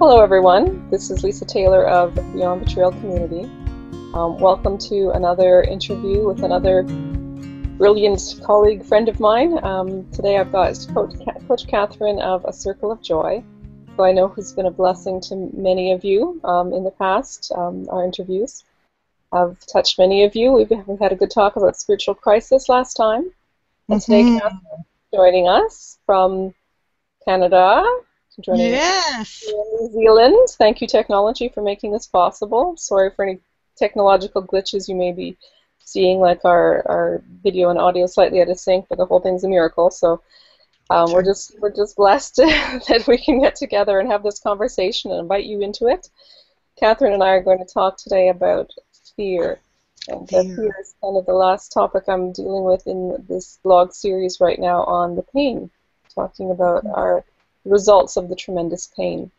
Hello everyone, this is Lisa Taylor of Beyond Betrayal Community. Welcome to another interview with another brilliant colleague, friend of mine. Today I've got Coach Catherine of A Circle of Joy, who I know has been a blessing to many of you in the past. Our interviews have touched many of you. We've had a good talk about spiritual crisis last time. And today Catherine is joining us from Canada. Yes. New Zealand. Thank you, technology, for making this possible. Sorry for any technological glitches you may be seeing, like our video and audio slightly out of sync, but the whole thing's a miracle. So we're just blessed that we can get together and have this conversation and invite you into it. Catherine and I are going to talk today about fear. And fear is kind of the last topic I'm dealing with in this blog series right now on the pain, talking about our results of the tremendous pain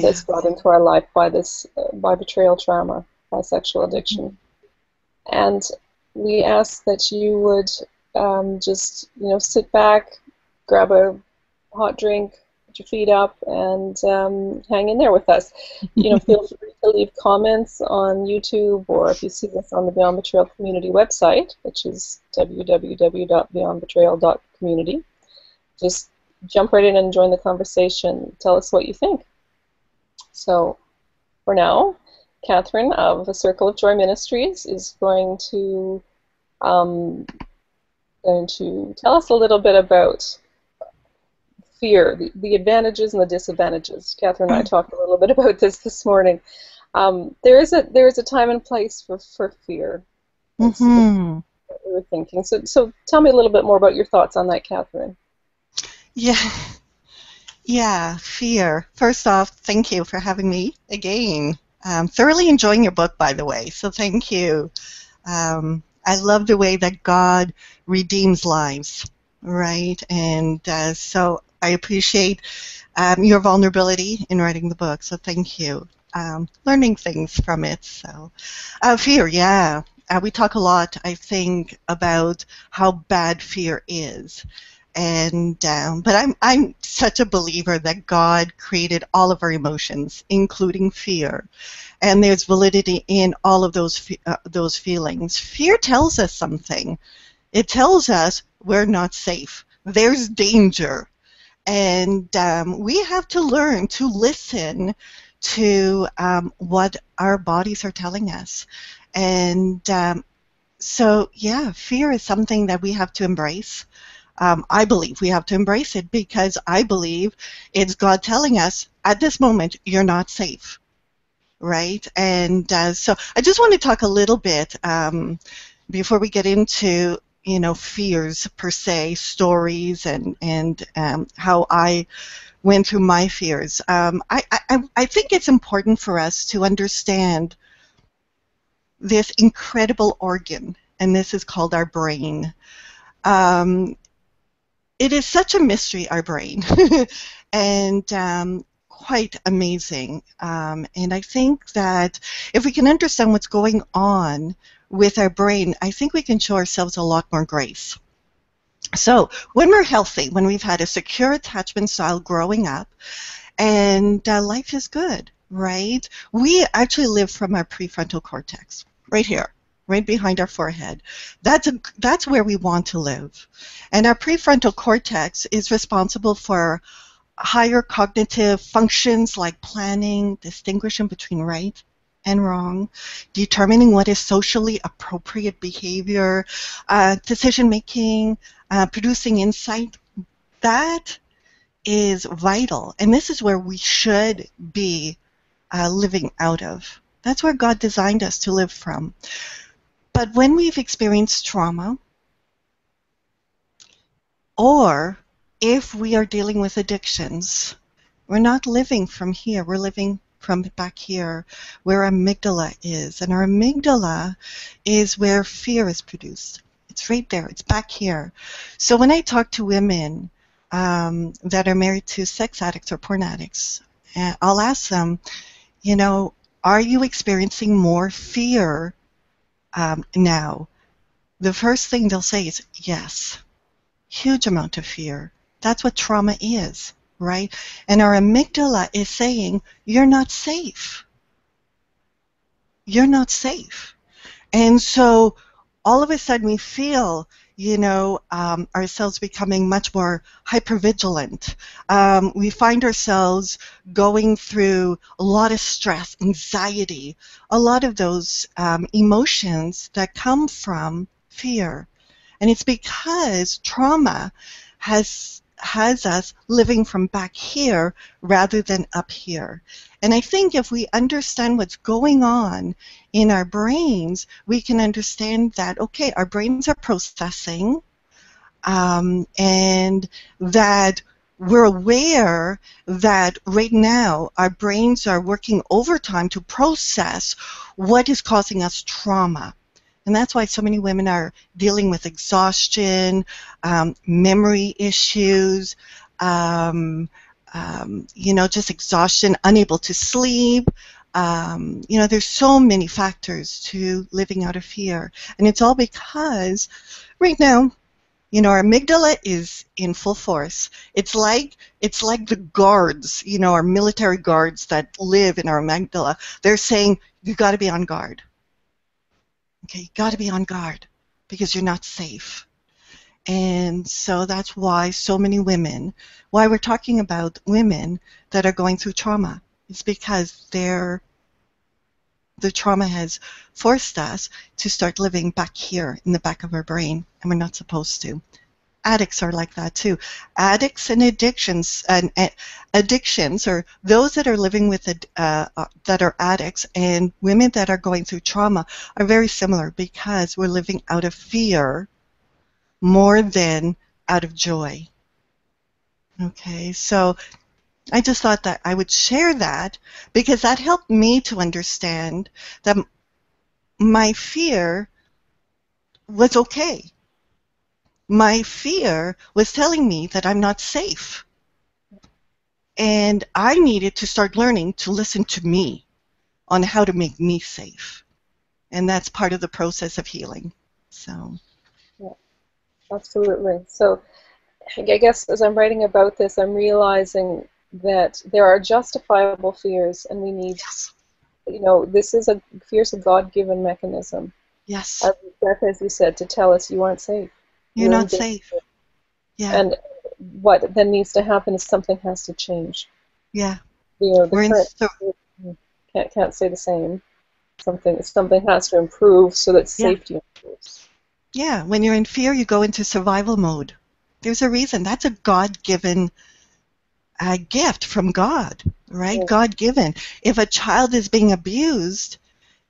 that's brought into our life by this, by betrayal trauma, by sexual addiction. And we ask that you would just, you know, sit back, grab a hot drink, put your feet up, and hang in there with us. You know, feel free to leave comments on YouTube, or if you see this on the Beyond Betrayal Community website, which is www.beyondbetrayal.community. Just jump right in and join the conversation. Tell us what you think. So, for now, Catherine of the Circle of Joy Ministries is going to tell us a little bit about fear, the advantages and the disadvantages. Catherine and I talked a little bit about this morning. There is a time and place for fear. That's what we were thinking. So tell me a little bit more about your thoughts on that, Catherine. Yeah, fear. First off, thank you for having me again. Thoroughly enjoying your book, by the way, so thank you. I love the way that God redeems lives, right? And so I appreciate your vulnerability in writing the book, so thank you. Learning things from it, so. Fear, yeah. We talk a lot, I think, about how bad fear is. And but I'm such a believer that God created all of our emotions, including fear, and there's validity in all of those feelings. Fear tells us something. It tells us we're not safe. There's danger, and we have to learn to listen to what our bodies are telling us, and so yeah, fear is something that we have to embrace. I believe we have to embrace it because I believe it's God telling us, at this moment, you're not safe, right? And so I just want to talk a little bit before we get into, you know, fears per se, stories, and how I went through my fears. I think it's important for us to understand this incredible organ, and this is called our brain. It is such a mystery, our brain, and quite amazing. And I think that if we can understand what's going on with our brain, I think we can show ourselves a lot more grace. So when we're healthy, when we've had a secure attachment style growing up, and life is good, right? We actually live from our prefrontal cortex, right here, right behind our forehead. That's where we want to live. And our prefrontal cortex is responsible for higher cognitive functions like planning, distinguishing between right and wrong, determining what is socially appropriate behavior, decision-making, producing insight. That is vital. And this is where we should be living out of. That's where God designed us to live from. But when we've experienced trauma, or if we are dealing with addictions, we're not living from here. We're living from back here where amygdala is. And our amygdala is where fear is produced. It's right there. It's back here. So when I talk to women that are married to sex addicts or porn addicts, I'll ask them, you know, are you experiencing more fear now? The first thing they'll say is yes, huge amount of fear. That's what trauma is. right? And our amygdala is saying, you're not safe. You're not safe. And so all of a sudden we feel, you know, ourselves becoming much more hypervigilant. We find ourselves going through a lot of stress, anxiety, a lot of those emotions that come from fear. And it's because trauma has us living from back here rather than up here. And I think if we understand what's going on in our brains, we can understand that, okay, our brains are processing and that we're aware that right now our brains are working overtime to process what is causing us trauma. And that's why so many women are dealing with exhaustion, memory issues, you know, just exhaustion, unable to sleep. You know, there's so many factors to living out of fear. And it's all because right now, you know, our amygdala is in full force. It's like the guards, you know, our military guards that live in our amygdala. They're saying, you've got to be on guard. Okay, you've got to be on guard because you're not safe. And so that's why so many women, why we're talking about women that are going through trauma. It's because the trauma has forced us to start living back here in the back of our brain, and we're not supposed to. Addicts are like that too. Addicts and addictions, or those that are living with that are addicts, and women that are going through trauma are very similar because we're living out of fear more than out of joy. Okay, so I just thought that I would share that because that helped me to understand that my fear was okay. My fear was telling me that I'm not safe. And I needed to start learning to listen to me on how to make me safe. And that's part of the process of healing. So, yeah, absolutely. So I guess as I'm writing about this, I'm realizing that there are justifiable fears, and we need, yes, you know, this is a fear's a God-given mechanism. Yes. As you said, to tell us you aren't safe. You're not safe. Yeah. And what then needs to happen is something has to change. Yeah. You know, can't say the same. Something has to improve so that safety improves. Yeah. When you're in fear, you go into survival mode. There's a reason. That's a God-given gift from God, right? Yeah. God-given. If a child is being abused,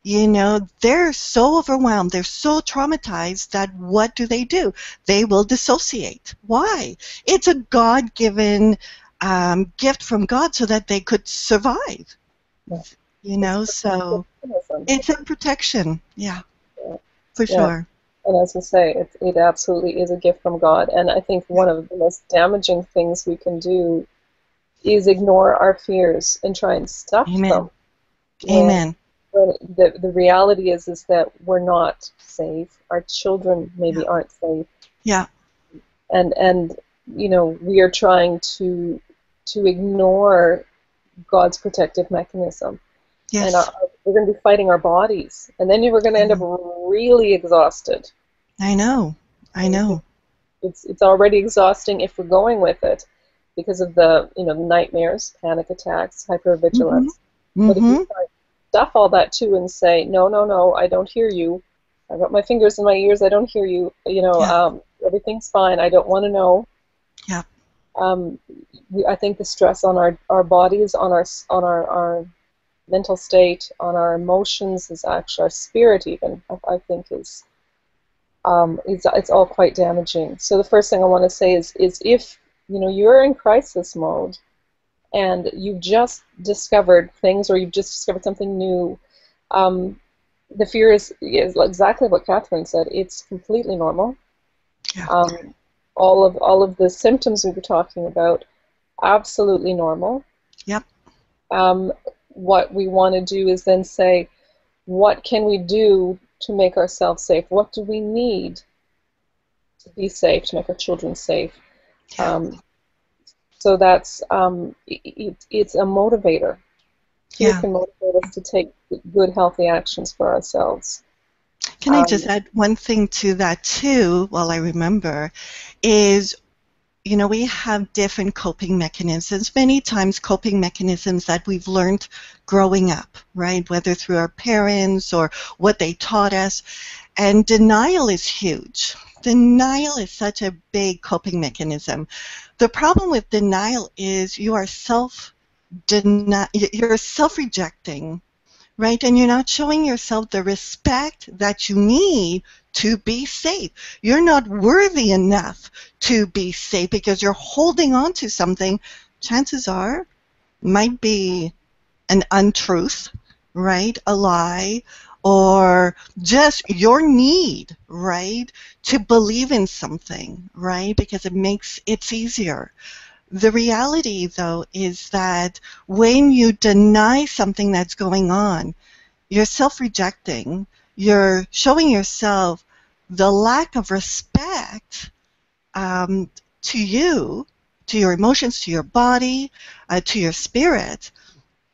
you know, they're so overwhelmed, they're so traumatized that what do? They will dissociate. Why? It's a God-given gift from God so that they could survive. Yeah. You know, so it's a protection. Yeah, yeah. For sure. And as we say, it absolutely is a gift from God. And I think one of the most damaging things we can do is ignore our fears and try and stuff them. Amen. And the reality is that we're not safe. Our children maybe aren't safe. Yeah. And you know, we are trying to ignore God's protective mechanism. Yes. And we're going to be fighting our bodies, and then we're going to end up really exhausted. I know. It's already exhausting if we're going with it because of the nightmares, panic attacks, hypervigilance. Mm-hmm. But if we try stuff all that too and say, no, I don't hear you. I've got my fingers in my ears. I don't hear you. You know, everything's fine. I don't want to know. Yeah. I think the stress on our bodies, on our mental state, on our emotions, is actually our spirit. Even I think it's all quite damaging. So the first thing I want to say is if you know you're in crisis mode, and you've just discovered things, or you've just discovered something new, the fear is exactly what Catherine said. It's completely normal. Yeah. All of the symptoms we were talking about, absolutely normal. Yep. What we want to do is then say, what can we do to make ourselves safe? What do we need to be safe, to make our children safe? So that's it's a motivator. Yeah. It can motivate us to take good, healthy actions for ourselves. Can I just add one thing to that too? While I remember, is we have different coping mechanisms, many times coping mechanisms that we've learned growing up, right? Whether through our parents or what they taught us. And denial is huge. Denial is such a big coping mechanism. The problem with denial is you are self-rejecting, right? And you're not showing yourself the respect that you need to be safe. You're not worthy enough to be safe because you're holding on to something. Chances are, might be an untruth, right? A lie, or just your need, right? To believe in something, right? Because it's easier. The reality, though, is that when you deny something that's going on, you're self-rejecting, you're showing yourself the lack of respect to you, to your emotions, to your body, to your spirit.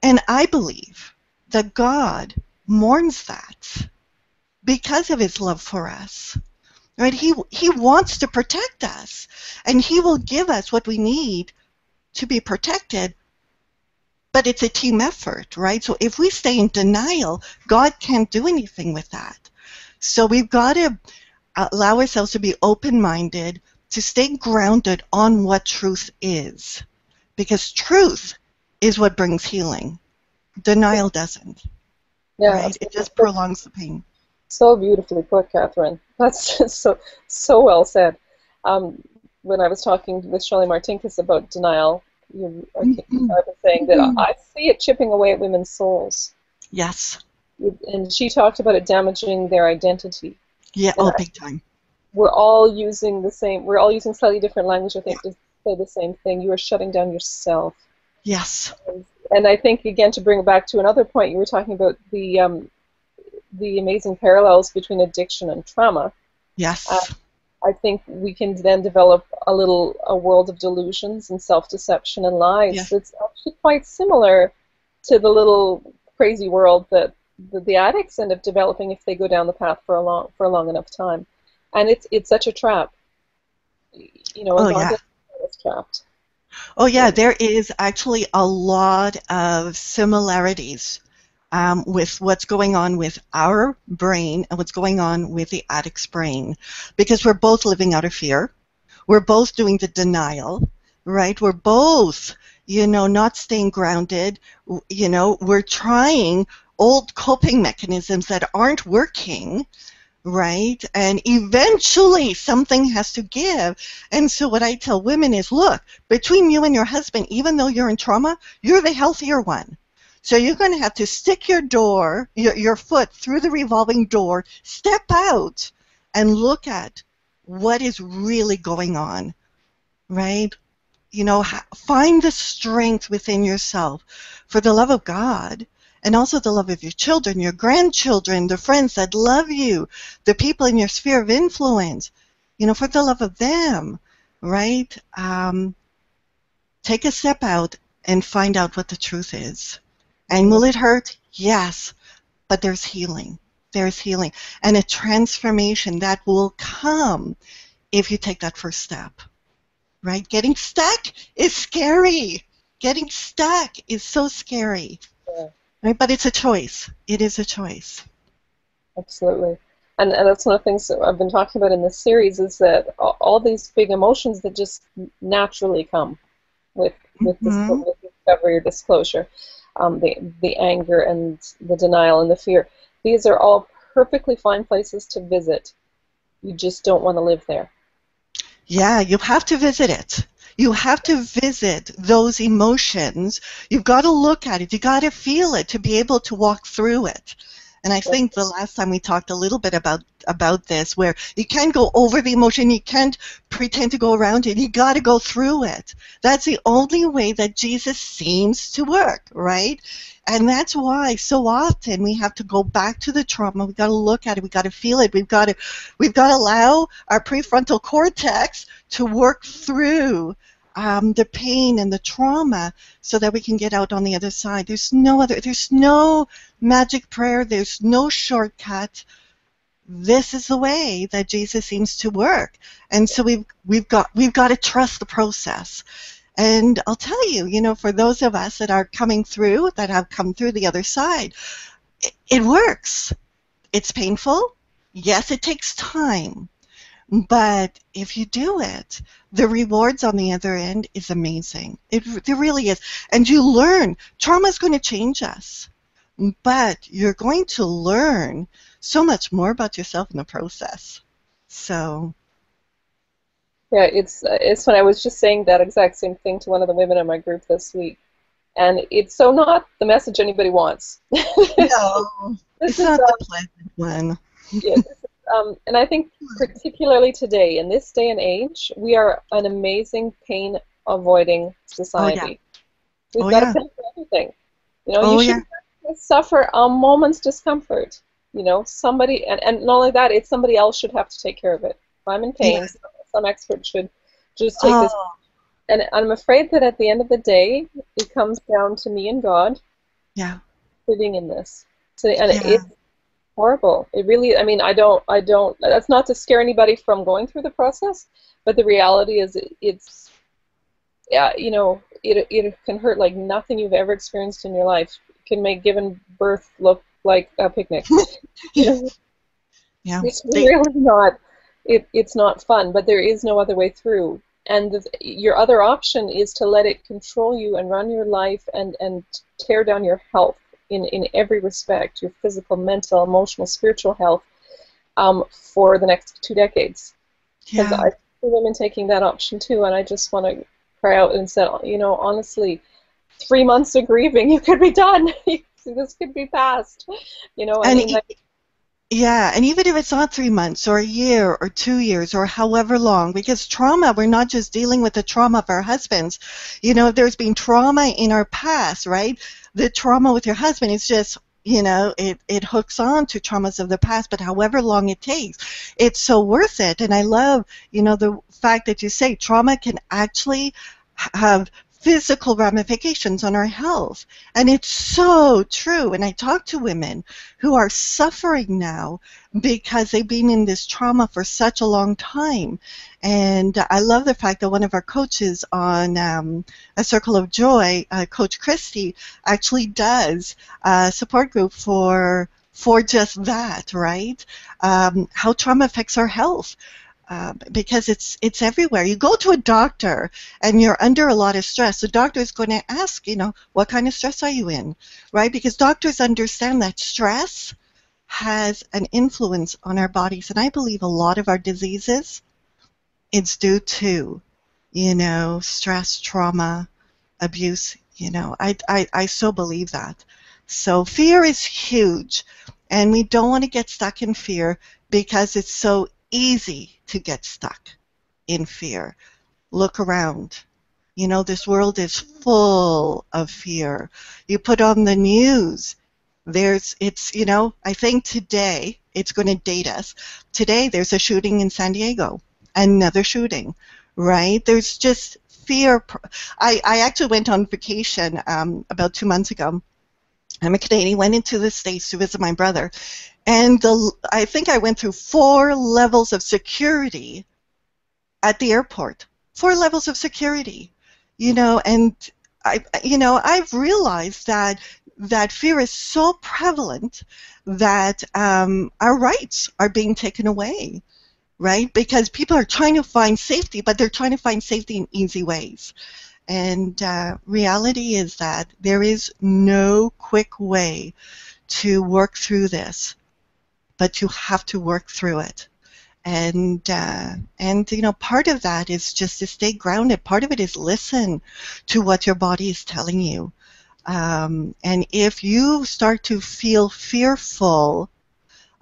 And I believe that God mourns that because of his love for us. Right? He wants to protect us, and he will give us what we need to be protected, but it's a team effort, right? So if we stay in denial, God can't do anything with that. So we've got to allow ourselves to be open-minded, to stay grounded on what truth is, because truth is what brings healing. Denial doesn't. Yeah, right? It just prolongs the pain. So beautifully put, Catherine. That's just so well said. When I was talking with Shirley Martinkus about denial, I was saying that I see it chipping away at women's souls. Yes. And she talked about it damaging their identity. Yeah, big time. We're all using the same. We're all using slightly different language, I think, to say the same thing. You are shutting down yourself. Yes. And I think, again, to bring it back to another point, you were talking about the amazing parallels between addiction and trauma. Yes. I think we can then develop a world of delusions and self-deception and lies. Yes. That's actually quite similar to the little crazy world that the addicts end up developing if they go down the path for a long enough time. And it's such a trap. It's trapped. Oh yeah, there is actually a lot of similarities with what's going on with our brain and what's going on with the addict's brain, because we're both living out of fear, we're both doing the denial, right? We're both, not staying grounded, we're trying old coping mechanisms that aren't working, right? And eventually something has to give. And so what I tell women is, look, between you and your husband, even though you're in trauma, you're the healthier one. So you're going to have to stick your foot through the revolving door, step out, and look at what is really going on, right? Find the strength within yourself for the love of God, and also the love of your children, your grandchildren, the friends that love you, the people in your sphere of influence, for the love of them, right? Take a step out and find out what the truth is. And will it hurt? Yes. But there's healing. There's healing. And a transformation that will come if you take that first step. Right? Getting stuck is scary. Getting stuck is so scary. Yeah. Right? But it's a choice. It is a choice. Absolutely. And that's one of the things that I've been talking about in this series, is that all these big emotions that just naturally come with discovery or disclosure. The anger and the denial and the fear. These are all perfectly fine places to visit. You just don't want to live there. Yeah, you have to visit it. You have to visit those emotions. You've got to look at it. You've got to feel it to be able to walk through it. And I think the last time we talked a little bit about this, where you can't go over the emotion, you can't pretend to go around it, you got to go through it. That's the only way that Jesus seems to work, right? And that's why so often we have to go back to the trauma. We've got to look at it, we've got to feel it, we've got to allow our prefrontal cortex to work through the pain and the trauma so that we can get out on the other side. There's no magic prayer. There's no shortcut. This is the way that Jesus seems to work, and so we've got to trust the process. And I'll tell you, you know, for those of us that are coming through, that have come through the other side, it works. It's painful. Yes, it takes time. But if you do it, the rewards on the other end is amazing. It really is. And you learn. Trauma is going to change us. But you're going to learn so much more about yourself in the process. So... yeah, it's funny. I was just saying that exact same thing to one of the women in my group this week, and it's so not the message anybody wants. No, it's not the pleasant one. Yeah, and I think particularly today, in this day and age, we are an amazing pain-avoiding society. Oh, yeah. We've got to pay for everything. You know, you shouldn't have to suffer a moment's discomfort. You know, somebody, and not only that, it's somebody else should have to take care of it. If I'm in pain. Yeah. Some expert should just take this. And I'm afraid that at the end of the day, it comes down to me and God sitting in this. So, and it's horrible. It really, I mean, I don't, that's not to scare anybody from going through the process, but the reality is it's, yeah, you know, it can hurt like nothing you've ever experienced in your life. It can make giving birth look like a picnic. Yeah. It's really not. It's not fun, but there is no other way through. And your other option is to let it control you and run your life and tear down your health in every respect, your physical, mental, emotional, spiritual health, for the next 2 decades. Because I see women taking that option too, and I just want to cry out and say, you know, honestly, 3 months of grieving, you could be done. This could be past. You know, I mean, like, yeah, and even if it's not 3 months or a year or 2 years or however long, because trauma, we're not just dealing with the trauma of our husbands. You know, if there's been trauma in our past, right, the trauma with your husband is just, you know, it hooks on to traumas of the past, but however long it takes, it's so worth it. And I love, you know, the fact that you say trauma can actually have physical ramifications on our health. And it's so true. And I talk to women who are suffering now because they've been in this trauma for such a long time. And I love the fact that one of our coaches on A Circle of Joy, Coach Christie, actually does a support group for just that, right? How trauma affects our health. Because it's everywhere. You go to a doctor and you're under a lot of stress. The doctor is going to ask, you know, what kind of stress are you in, right? Because doctors understand that stress has an influence on our bodies. And I believe a lot of our diseases, it's due to, you know, stress, trauma, abuse. You know, I so believe that. So fear is huge. And we don't want to get stuck in fear because it's so easy to get stuck in fear. Look around. You know, this world is full of fear. You put on the news. You know, I think today, it's going to date us. Today, there's a shooting in San Diego. Another shooting, right? There's just fear. I actually went on vacation about 2 months ago. I'm a Canadian, went into the States to visit my brother. And I think I went through 4 levels of security at the airport. 4 levels of security, you know. And I've realized that fear is so prevalent that our rights are being taken away, right? Because people are trying to find safety, but they're trying to find safety in easy ways. And reality is that there is no quick way to work through this. But you have to work through it, and you know, part of that is just to stay grounded. Part of it is listen to what your body is telling you, and if you start to feel fearful,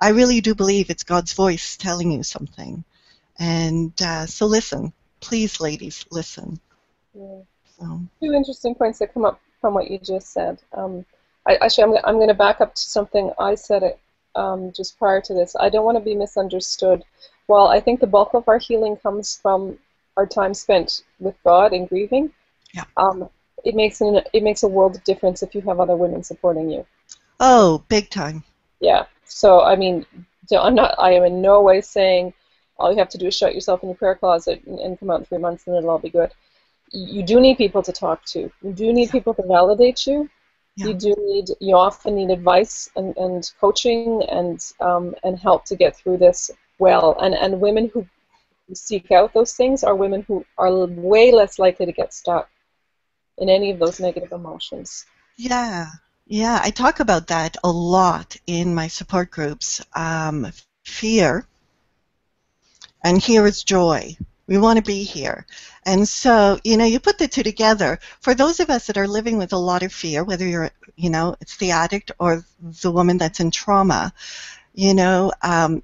I really do believe it's God's voice telling you something, and so listen, please, ladies, listen. Yeah. So. 2 interesting points that come up from what you just said. I'm going to back up to something I said. Just prior to this, I don't want to be misunderstood. While I think the bulk of our healing comes from our time spent with God and grieving, yeah. It makes a world of difference if you have other women supporting you. Oh, big time. Yeah. So I mean, I am in no way saying all you have to do is shut yourself in your prayer closet and come out in 3 months and it'll all be good. You do need people to talk to. You do need people to validate you. Yeah. You often need advice and coaching and help to get through this well. And women who seek out those things are women who are way less likely to get stuck in any of those negative emotions. Yeah, yeah. I talk about that a lot in my support groups. Fear, and here is joy. We want to be here. And so, you know, you put the two together. For those of us that are living with a lot of fear, whether you're, you know, it's the addict or the woman that's in trauma, you know,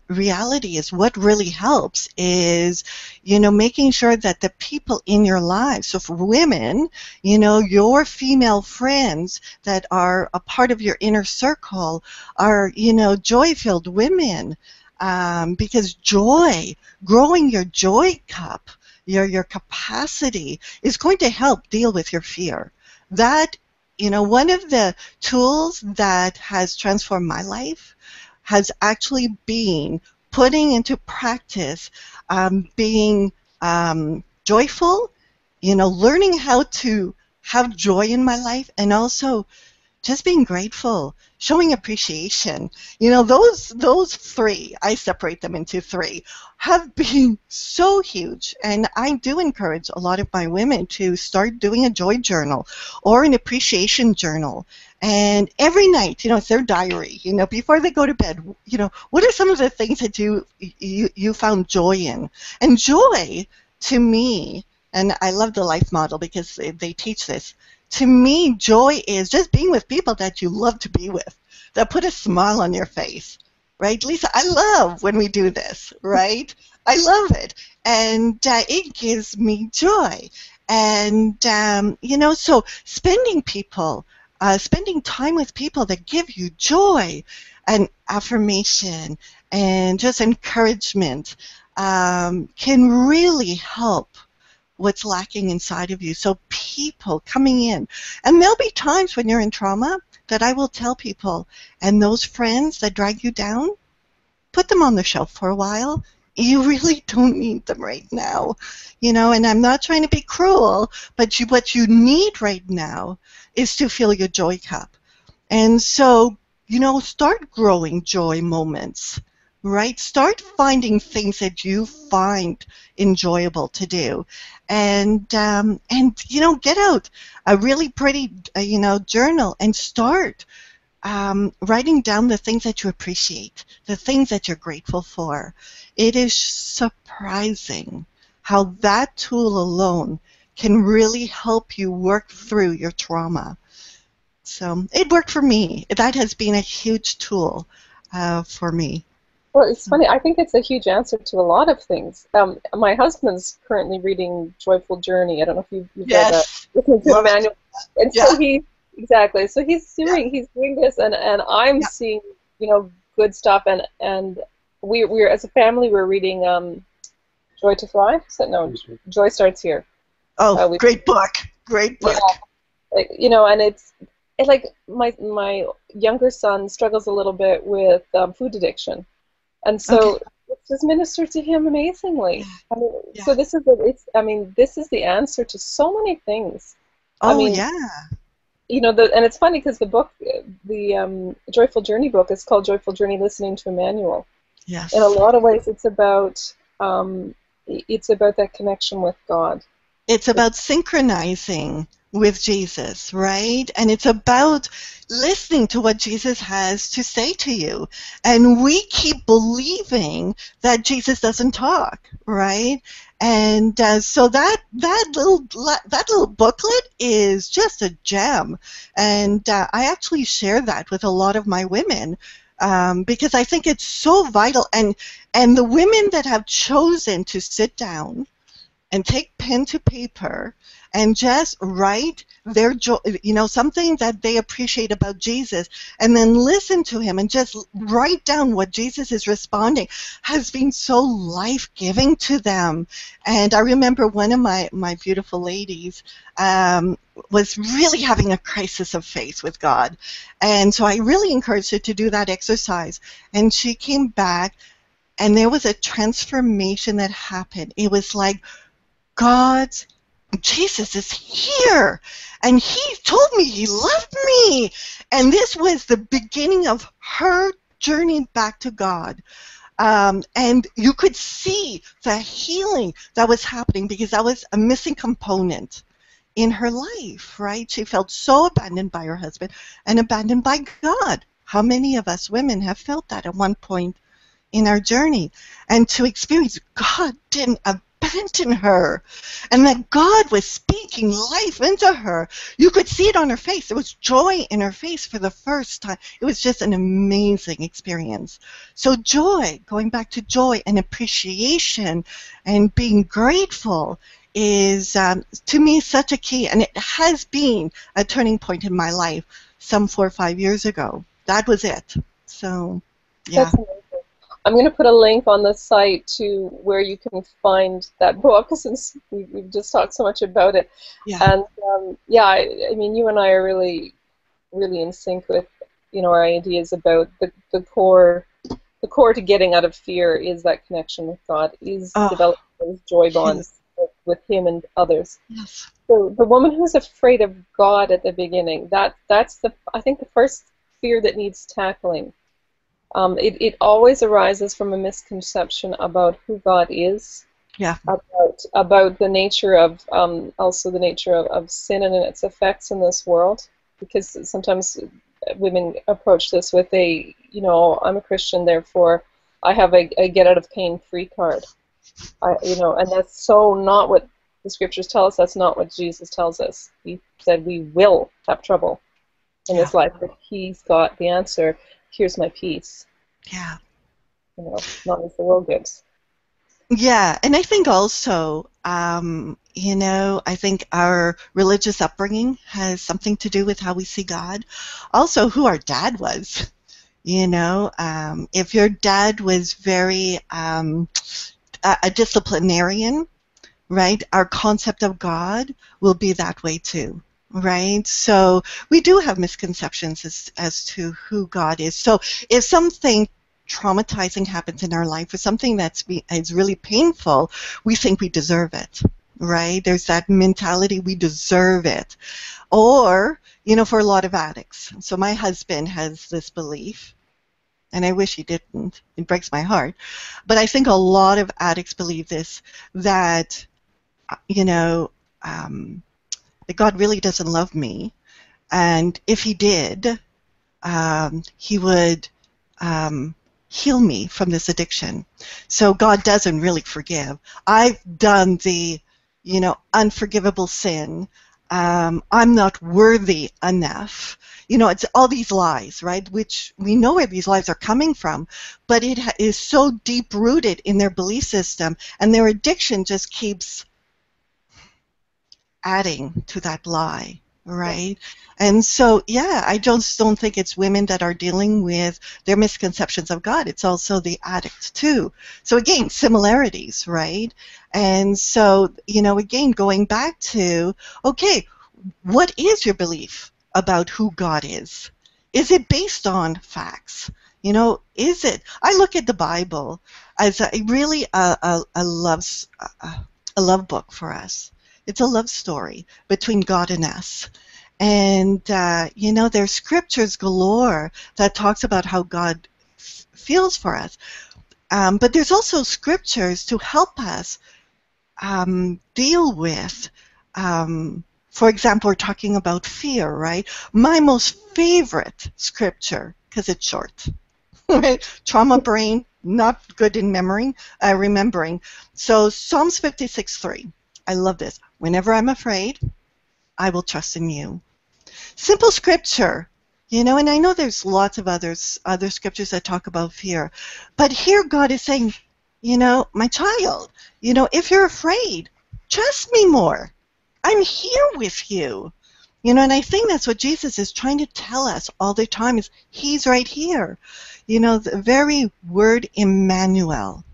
reality is what really helps is, you know, making sure that the people in your lives, so for women, you know, your female friends that are a part of your inner circle are, you know, joy-filled women. Because joy, growing your joy cup, your capacity, is going to help deal with your fear. That, you know, one of the tools that has transformed my life has actually been putting into practice being joyful, you know, learning how to have joy in my life, and also just being grateful, showing appreciation. You know, those three, I separate them into three, have been so huge. And I do encourage a lot of my women to start doing a joy journal or an appreciation journal. And every night, you know, it's their diary. You know, before they go to bed, you know, what are some of the things that you found joy in? And joy, to me, and I love the Life Model because they teach this, to me, joy is just being with people that you love to be with, that put a smile on your face, right? Lisa, I love when we do this, right? I love it. And it gives me joy. And, you know, so spending time with people that give you joy and affirmation and just encouragement can really help what's lacking inside of you. So people coming in, and there'll be times when you're in trauma that I will tell people, and those friends that drag you down, put them on the shelf for a while. You really don't need them right now. You know, and I'm not trying to be cruel, but what you need right now is to fill your joy cup. And so, you know, start growing joy moments. Right? Start finding things that you find enjoyable to do, and you know, get out a really pretty you know, journal and start writing down the things that you appreciate, the things that you're grateful for. It is surprising how that tool alone can really help you work through your trauma. So it worked for me. That has been a huge tool for me. Well, it's funny. I think it's a huge answer to a lot of things. My husband's currently reading Joyful Journey. I don't know if you've read that. It's Emmanuel. And so he's doing this, and I'm seeing, you know, good stuff. And we're as a family, we're reading Joy to Fly. No, Joy Starts Here. Oh, great book. Great book. Yeah, you know, and it's like my younger son struggles a little bit with food addiction. And so it just ministered to him amazingly. I mean, so this is this is the answer to so many things. Oh, I mean, you know, and it's funny because the book, the Joyful Journey book, is called Joyful Journey: Listening to Emmanuel. Yes. In a lot of ways, it's about that connection with God. It's about synchronizing with Jesus, right? And it's about listening to what Jesus has to say to you. And we keep believing that Jesus doesn't talk, right? And so that little booklet is just a gem. And I actually share that with a lot of my women because I think it's so vital. And the women that have chosen to sit down and take pen to paper and just write their joy, you know, something that they appreciate about Jesus, and then listen to him and just write down what Jesus is responding has been so life-giving to them. And I remember one of my beautiful ladies was really having a crisis of faith with God, and so I really encouraged her to do that exercise, and she came back and there was a transformation that happened. It was like, Jesus is here, and he told me he loved me, and this was the beginning of her journey back to God. And you could see the healing that was happening, because that was a missing component in her life, right? She felt so abandoned by her husband and abandoned by God. How many of us women have felt that at one point in our journey? And to experience God didn't abandon her, and that God was speaking life into her. You could see it on her face. There was joy in her face for the first time. It was just an amazing experience. So joy, going back to joy and appreciation and being grateful, is to me such a key, and it has been a turning point in my life some 4 or 5 years ago. That was it. So, yeah. I'm going to put a link on the site to where you can find that book, since we've just talked so much about it. Yeah. And yeah, I mean, you and I are really, really in sync with, you know, our ideas about the core to getting out of fear is that connection with God, is developing those joy bonds with him and others. Yes. So the woman who's afraid of God at the beginning, that's I think the first fear that needs tackling. It always arises from a misconception about who God is, yeah, about the nature of also the nature of sin and its effects in this world, because sometimes women approach this with a, you know, I'm a Christian, therefore I have a get out of pain free card, you know, and that's so not what the scriptures tell us. That's not what Jesus tells us. He said we will have trouble in this life, but he's got the answer. Here's my peace. Yeah. You know, not as the world gives. Yeah, and I think also, you know, I think our religious upbringing has something to do with how we see God. Also, who our dad was. You know, if your dad was very a disciplinarian, right, our concept of God will be that way too. Right, so we do have misconceptions as to who God is. So if something traumatizing happens in our life, or something that's is really painful, we think we deserve it. Right, there's that mentality, we deserve it. Or, you know, for a lot of addicts. So my husband has this belief, and I wish he didn't. It breaks my heart. But I think a lot of addicts believe this, that, you know, God really doesn't love me, and if he did, he would heal me from this addiction. So God doesn't really forgive. I've done the, you know, unforgivable sin. I'm not worthy enough. You know, it's all these lies, right, which we know where these lies are coming from, but it is so deep-rooted in their belief system, and their addiction just keeps adding to that lie, right? And so, yeah, I just don't think it's women that are dealing with their misconceptions of God. It's also the addict, too. So, again, similarities, right? And so, you know, again, going back to, okay, what is your belief about who God is? Is it based on facts? You know, is it? I look at the Bible as a love book for us. It's a love story between God and us. And, you know, there's scriptures galore that talks about how God feels for us. But there's also scriptures to help us deal with, for example, we're talking about fear, right? My most favorite scripture, because it's short, right? Trauma brain, not good in memory, remembering. So Psalms 56:3. I love this. Whenever I'm afraid, I will trust in you. Simple scripture, you know, and I know there's lots of other scriptures that talk about fear, but here God is saying, you know, my child, you know, if you're afraid, trust me more. I'm here with you. You know, and I think that's what Jesus is trying to tell us all the time is he's right here. You know, the very word Emmanuel,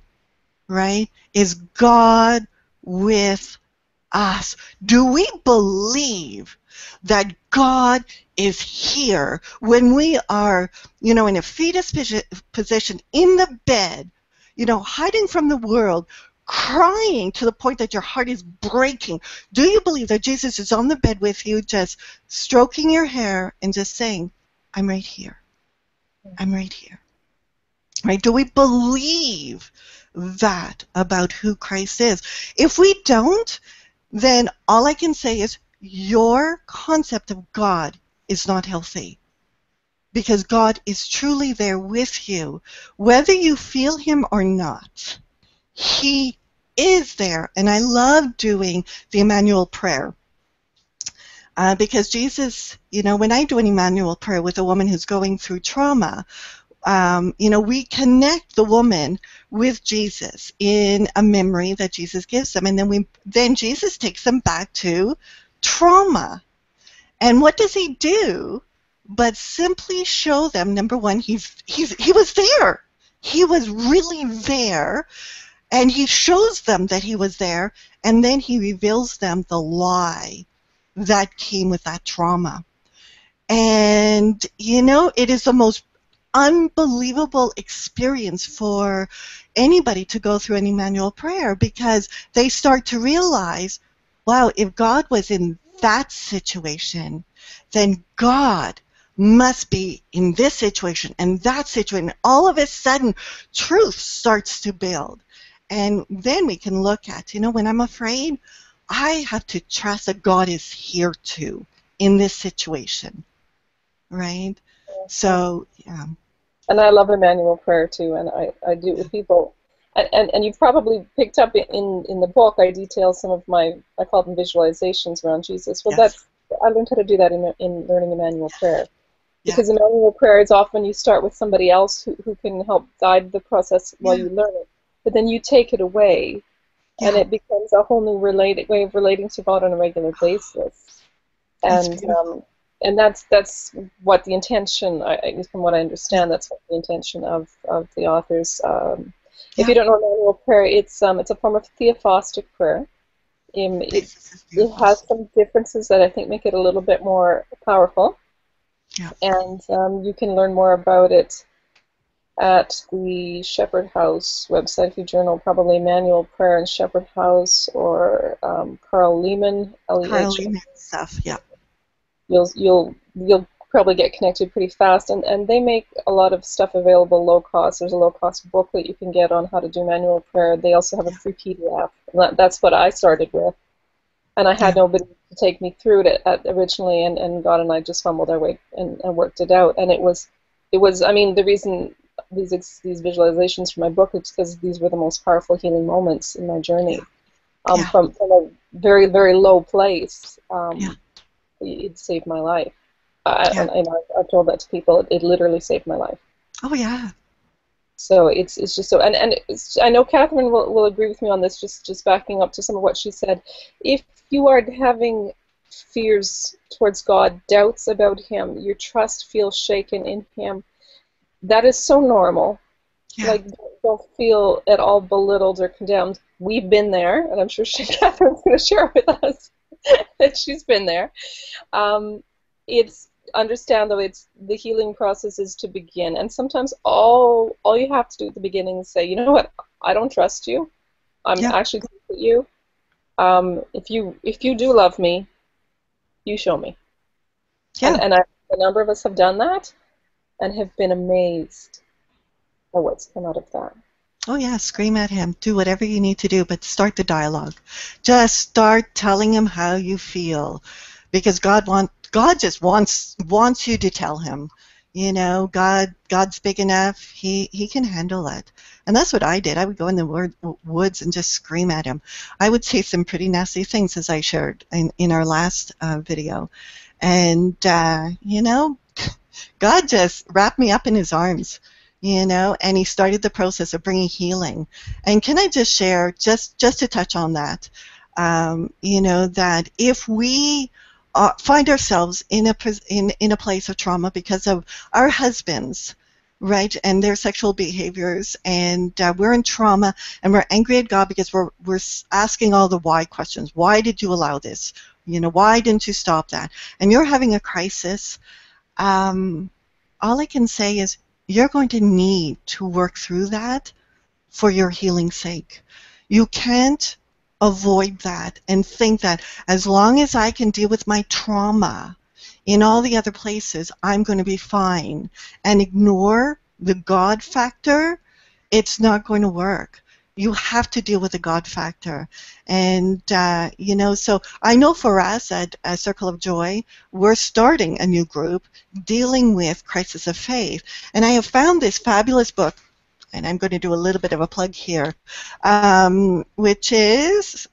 right, is God with us. Do we believe that God is here when we are, you know, in a fetus position, in the bed, you know, hiding from the world, crying to the point that your heart is breaking? Do you believe that Jesus is on the bed with you, just stroking your hair and just saying, I'm right here. I'm right here. Right? Do we believe that about who Christ is? If we don't, then all I can say is your concept of God is not healthy, because God is truly there with you. Whether you feel him or not, he is there. And I love doing the Emmanuel prayer because Jesus, you know, when I do an Emmanuel prayer with a woman who's going through trauma, you know, we connect the woman with Jesus in a memory that Jesus gives them, and then Jesus takes them back to trauma. And what does he do but simply show them, number one, he was there. He was really there. And he shows them that he was there, and then he reveals them the lie that came with that trauma. And, you know, it is the most unbelievable experience for anybody to go through an Emmanuel prayer, because they start to realize, wow, if God was in that situation, then God must be in this situation and that situation. All of a sudden, truth starts to build. And then we can look at, you know, when I'm afraid, I have to trust that God is here too in this situation, right? So, yeah. And I love Emmanuel prayer too, and I do with people. And you've probably picked up in the book, I detail some of my, I call them visualizations around Jesus. Well, yes. That's, I learned how to do that in learning Emmanuel prayer. Because Emmanuel prayer is often you start with somebody else who can help guide the process while you learn it. But then you take it away, and it becomes a whole new way of relating to God on a regular basis. And that's what the intention, from what I understand, that's what the intention of the authors. If you don't know Emmanuel prayer, it's a form of theophostic prayer. It has some differences that I think make it a little bit more powerful. Yeah. And you can learn more about it at the Shepherd House website. If you journal, probably Emmanuel Prayer and Shepherd House, or Carl Lehman. Carl Lehman stuff, yeah. You'll probably get connected pretty fast, and they make a lot of stuff available low cost. There's a low cost booklet you can get on how to do Emmanuel Prayer. They also have a free PDF. That's what I started with, and I had nobody to take me through it originally, and God and I just fumbled our way and worked it out, and it was. I mean, the reason. These visualizations from my book, it's because these were the most powerful healing moments in my journey, from a very, very low place. It saved my life. And I've told that to people. It literally saved my life. Oh yeah. So it's just so, and I know Catherine will agree with me on this. Just backing up to some of what she said. If you are having fears towards God, doubts about Him, your trust feels shaken in Him. That is so normal. Yeah. Like, don't feel at all belittled or condemned. We've been there, and I'm sure Catherine's going to share with us that she's been there. It's understand though, it's the healing process is to begin, and sometimes all you have to do at the beginning is say, you know what, I don't trust you. I'm actually going to put you. If you do love me, you show me. Yeah. And a number of us have done that. And have been amazed at what's come out of that. Oh yeah, scream at him. Do whatever you need to do, but start the dialogue. Just start telling him how you feel, because God just wants you to tell him. You know, God's big enough. He can handle it. And that's what I did. I would go in the woods and just scream at him. I would say some pretty nasty things, as I shared in our last video, and you know. God just wrapped me up in his arms, you know, and he started the process of bringing healing. And can I just share, just to touch on that, you know, that if we find ourselves in a place of trauma because of our husbands, right, and their sexual behaviors, and we're in trauma, and we're angry at God because we're asking all the why questions. Why did you allow this? You know, why didn't you stop that? And you're having a crisis. All I can say is you're going to need to work through that for your healing's sake. You can't avoid that and think that as long as I can deal with my trauma in all the other places, I'm going to be fine, and ignore the God factor. It's not going to work. You have to deal with the God factor. And, you know, so I know for us at Circle of Joy, we're starting a new group dealing with crisis of faith. And I have found this fabulous book, and I'm going to do a little bit of a plug here, which is,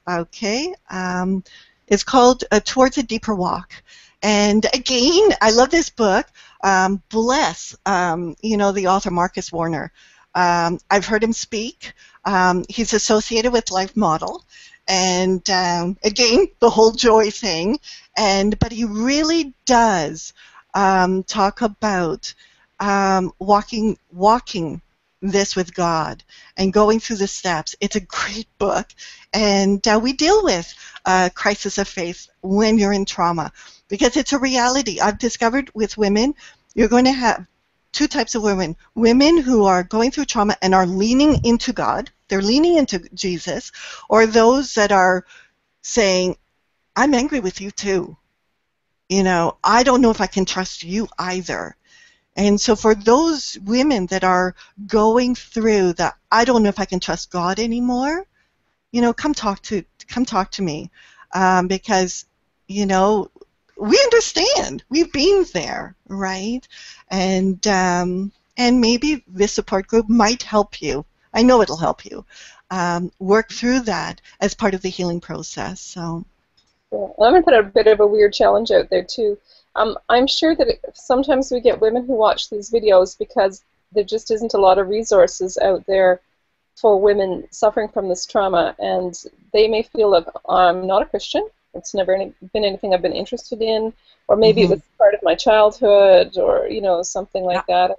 it's called Towards a Deeper Walk. And again, I love this book. Bless, you know, the author Marcus Warner. I've heard him speak. He's associated with Life Model, and again, the whole joy thing. But he really does talk about walking this with God and going through the steps. It's a great book, and we deal with crisis of faith when you're in trauma because it's a reality. I've discovered with women, you're going to have two types of women. Women who are going through trauma and are leaning into God, they're leaning into Jesus, or those that are saying, I'm angry with you too. You know, I don't know if I can trust you either. And so for those women that are going through the, I don't know if I can trust God anymore, you know, come talk to me, because, you know, we understand. We've been there, right? And maybe this support group might help you. I know it'll help you work through that as part of the healing process. So, yeah. I'm going to put a bit of a weird challenge out there too. I'm sure that sometimes we get women who watch these videos because there just isn't a lot of resources out there for women suffering from this trauma, and they may feel like, I'm not a Christian. It's never been anything I've been interested in, or maybe it was part of my childhood, or, you know, something like that.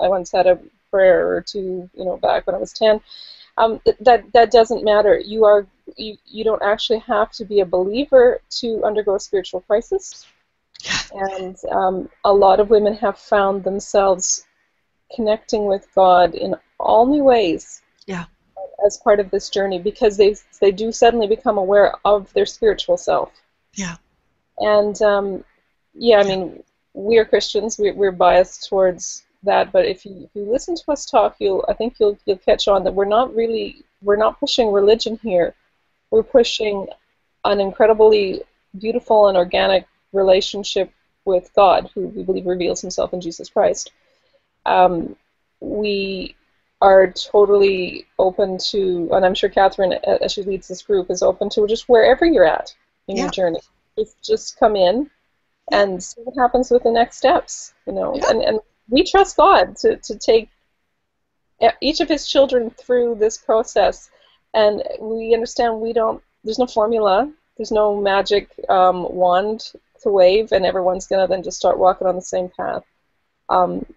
I once had a prayer or two, you know, back when I was 10. That doesn't matter. You don't actually have to be a believer to undergo a spiritual crisis. And a lot of women have found themselves connecting with God in all new ways. Yeah. As part of this journey, because they do suddenly become aware of their spiritual self. Yeah. And yeah, I mean, we are Christians. We're biased towards that, but if you listen to us talk, I think you'll catch on that we're not pushing religion here. We're pushing an incredibly beautiful and organic relationship with God, who we believe reveals Himself in Jesus Christ. We are totally open to, and I'm sure Catherine, as she leads this group, is open to just wherever you're at in your journey. Just come in and see what happens with the next steps, you know. Yeah. And we trust God to take each of His children through this process, and we understand there's no formula, there's no magic wand to wave, and everyone's going to then just start walking on the same path.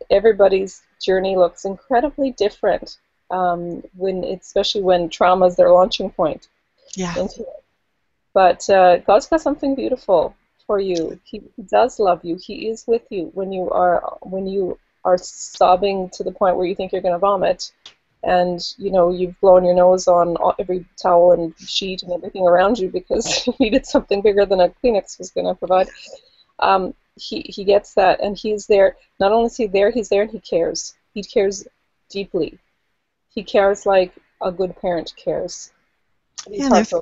Everybody's journey looks incredibly different, especially when trauma is their launching point. Yeah. Into it. But God's got something beautiful for you. He does love you. He is with you when you are sobbing to the point where you think you're going to vomit, and you know you've blown your nose on every towel and sheet and everything around you because you needed something bigger than a Kleenex was going to provide. He gets that, and He's there. Not only is He there, He's there and He cares. He cares deeply. He cares like a good parent cares. And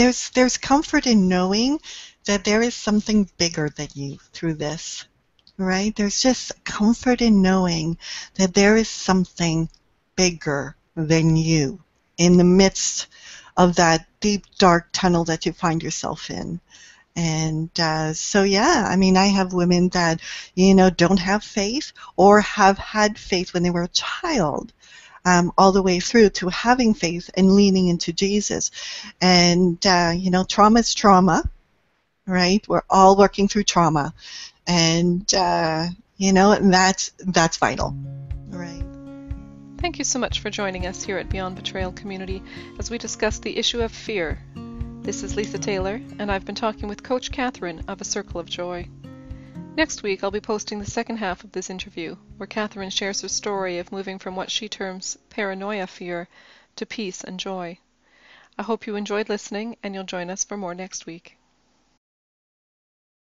there's comfort in knowing that there is something bigger than you through this, right? There's just comfort in knowing that there is something bigger than you in the midst of that deep, dark tunnel that you find yourself in. And so, yeah, I mean, I have women that, you know, don't have faith or have had faith when they were a child, all the way through to having faith and leaning into Jesus. And, you know, trauma is trauma, right? We're all working through trauma. And, you know, and that's vital, right? Thank you so much for joining us here at Beyond Betrayal Community as we discuss the issue of fear. This is Lisa Taylor, and I've been talking with Coach Catherine of A Circle of Joy. Next week, I'll be posting the second half of this interview, where Catherine shares her story of moving from what she terms paranoia fear to peace and joy. I hope you enjoyed listening, and you'll join us for more next week.